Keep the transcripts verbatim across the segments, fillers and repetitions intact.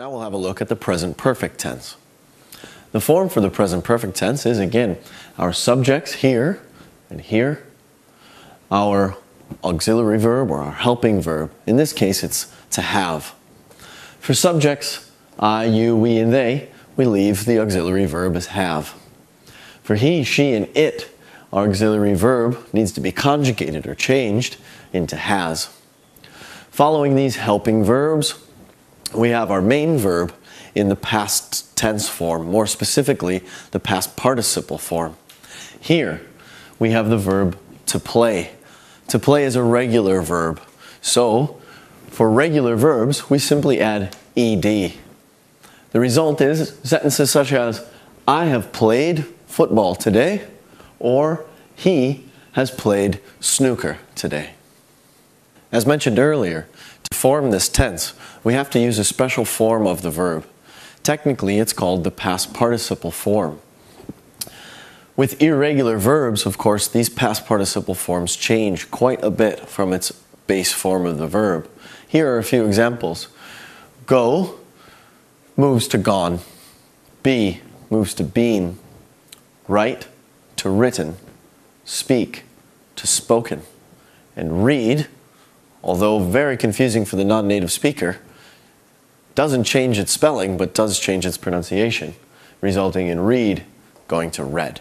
Now we'll have a look at the present perfect tense. The form for the present perfect tense is, again, our subjects here and here, our auxiliary verb or our helping verb. In this case, it's to have. For subjects, I, you, we, and they, we leave the auxiliary verb as have. For he, she, and it, our auxiliary verb needs to be conjugated or changed into has. Following these helping verbs, we have our main verb in the past tense form, more specifically, the past participle form. Here, we have the verb to play. To play is a regular verb. So, for regular verbs, we simply add ed. The result is sentences such as, I have played football today, or he has played snooker today. As mentioned earlier, to form this tense, we have to use a special form of the verb. Technically, it's called the past participle form. With irregular verbs, of course, these past participle forms change quite a bit from its base form of the verb. Here are a few examples. Go moves to gone. Be moves to been. Write to written. Speak to spoken. And read, although very confusing for the non-native speaker, doesn't change its spelling, but does change its pronunciation, resulting in read going to read.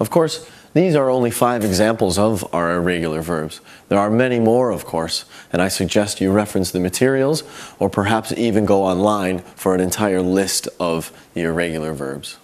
Of course, these are only five examples of our irregular verbs. There are many more, of course, and I suggest you reference the materials or perhaps even go online for an entire list of the irregular verbs.